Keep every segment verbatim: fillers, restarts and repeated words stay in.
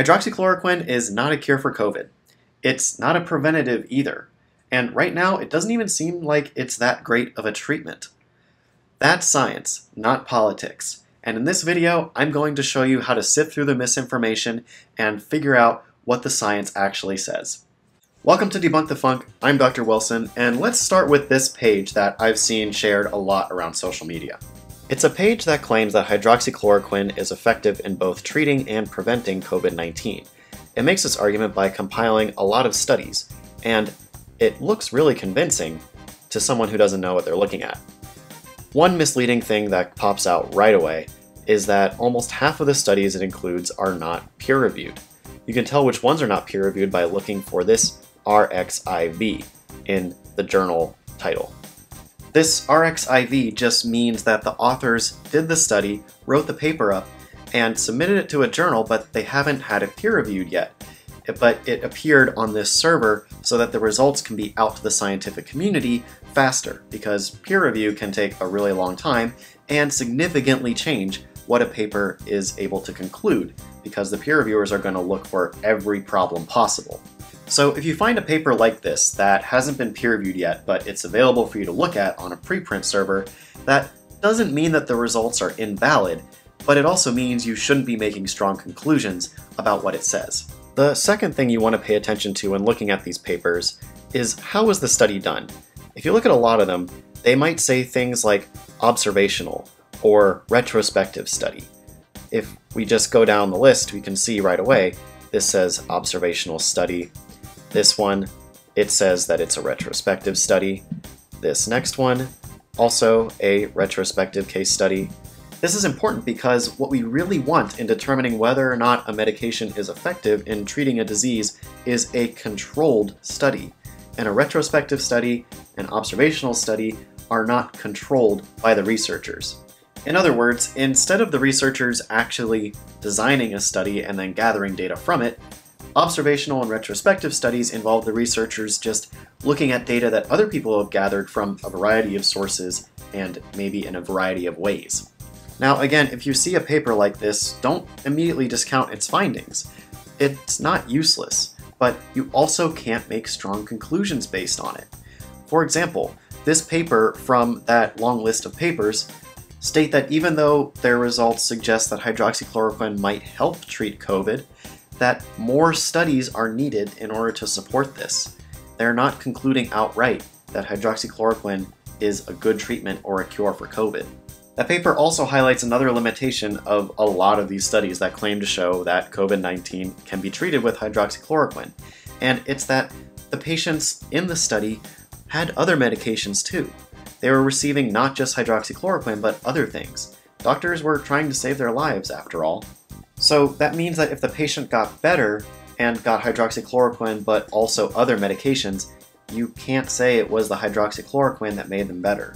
Hydroxychloroquine is not a cure for COVID. It's not a preventative either. And right now, it doesn't even seem like it's that great of a treatment. That's science, not politics. And in this video, I'm going to show you how to sift through the misinformation and figure out what the science actually says. Welcome to Debunk the Funk, I'm Doctor Wilson, and let's start with this page that I've seen shared a lot around social media. It's a page that claims that hydroxychloroquine is effective in both treating and preventing COVID nineteen. It makes this argument by compiling a lot of studies, and it looks really convincing to someone who doesn't know what they're looking at. One misleading thing that pops out right away is that almost half of the studies it includes are not peer-reviewed. You can tell which ones are not peer-reviewed by looking for this R X I V in the journal title. This R X I V just means that the authors did the study, wrote the paper up, and submitted it to a journal, but they haven't had it peer-reviewed yet. But it appeared on this server so that the results can be out to the scientific community faster, because peer review can take a really long time and significantly change what a paper is able to conclude, because the peer reviewers are going to look for every problem possible. So if you find a paper like this that hasn't been peer reviewed yet, but it's available for you to look at on a preprint server, that doesn't mean that the results are invalid, but it also means you shouldn't be making strong conclusions about what it says. The second thing you want to pay attention to when looking at these papers is how was the study done? If you look at a lot of them, they might say things like observational or retrospective study. If we just go down the list, we can see right away, this says observational study. This one, it says that it's a retrospective study. This next one, also a retrospective case study. This is important because what we really want in determining whether or not a medication is effective in treating a disease is a controlled study. And a retrospective study and observational study are not controlled by the researchers. In other words, instead of the researchers actually designing a study and then gathering data from it, observational and retrospective studies involve the researchers just looking at data that other people have gathered from a variety of sources and maybe in a variety of ways. Now again, if you see a paper like this, don't immediately discount its findings. It's not useless, but you also can't make strong conclusions based on it. For example, this paper from that long list of papers state that even though their results suggest that hydroxychloroquine might help treat COVID, that more studies are needed in order to support this. They're not concluding outright that hydroxychloroquine is a good treatment or a cure for COVID. That paper also highlights another limitation of a lot of these studies that claim to show that COVID nineteen can be treated with hydroxychloroquine, and it's that the patients in the study had other medications too. They were receiving not just hydroxychloroquine, but other things. Doctors were trying to save their lives, after all. So that means that if the patient got better and got hydroxychloroquine, but also other medications, you can't say it was the hydroxychloroquine that made them better.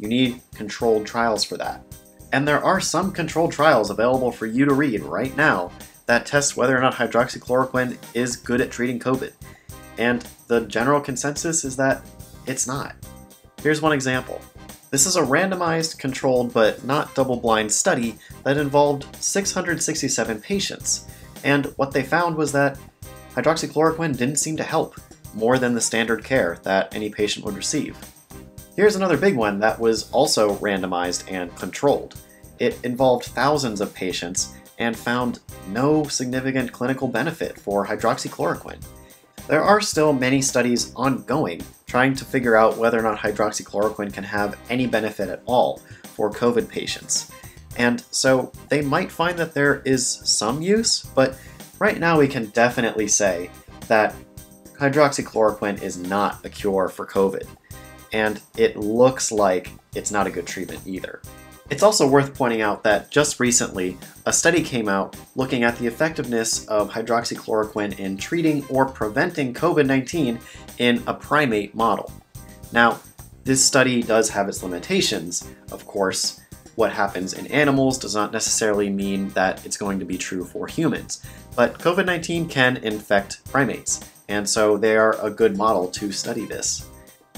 You need controlled trials for that. And there are some controlled trials available for you to read right now that test whether or not hydroxychloroquine is good at treating COVID. And the general consensus is that it's not. Here's one example. This is a randomized, controlled, but not double-blind study that involved six hundred sixty-seven patients. And what they found was that hydroxychloroquine didn't seem to help more than the standard care that any patient would receive. Here's another big one that was also randomized and controlled. It involved thousands of patients and found no significant clinical benefit for hydroxychloroquine. There are still many studies ongoing trying to figure out whether or not hydroxychloroquine can have any benefit at all for COVID patients. And so they might find that there is some use, but right now we can definitely say that hydroxychloroquine is not a cure for COVID. And it looks like it's not a good treatment either. It's also worth pointing out that just recently, a study came out looking at the effectiveness of hydroxychloroquine in treating or preventing COVID nineteen in a primate model. Now, this study does have its limitations. Of course, what happens in animals does not necessarily mean that it's going to be true for humans, but COVID nineteen can infect primates, and so they are a good model to study this.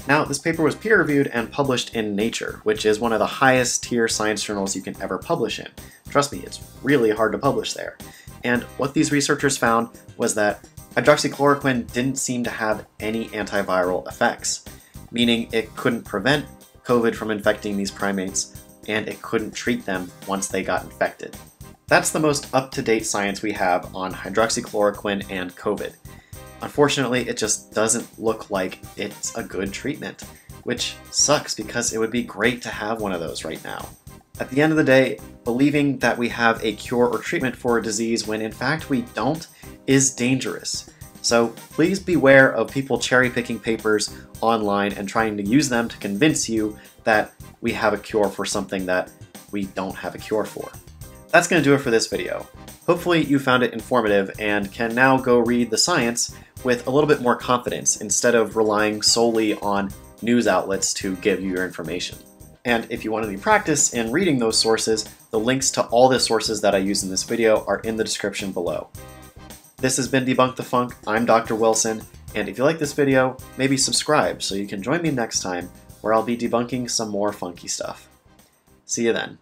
Now, this paper was peer-reviewed and published in Nature, which is one of the highest tier science journals you can ever publish in. Trust me, it's really hard to publish there. And what these researchers found was that hydroxychloroquine didn't seem to have any antiviral effects, meaning it couldn't prevent COVID from infecting these primates, and it couldn't treat them once they got infected. That's the most up-to-date science we have on hydroxychloroquine and COVID. Unfortunately, it just doesn't look like it's a good treatment, which sucks because it would be great to have one of those right now. At the end of the day, believing that we have a cure or treatment for a disease when in fact we don't is dangerous. So please beware of people cherry-picking papers online and trying to use them to convince you that we have a cure for something that we don't have a cure for. That's going to do it for this video. Hopefully you found it informative and can now go read the science with a little bit more confidence instead of relying solely on news outlets to give you your information. And if you want any practice in reading those sources, the links to all the sources that I use in this video are in the description below. This has been Debunk the Funk, I'm Doctor Wilson, and if you like this video, maybe subscribe so you can join me next time where I'll be debunking some more funky stuff. See you then.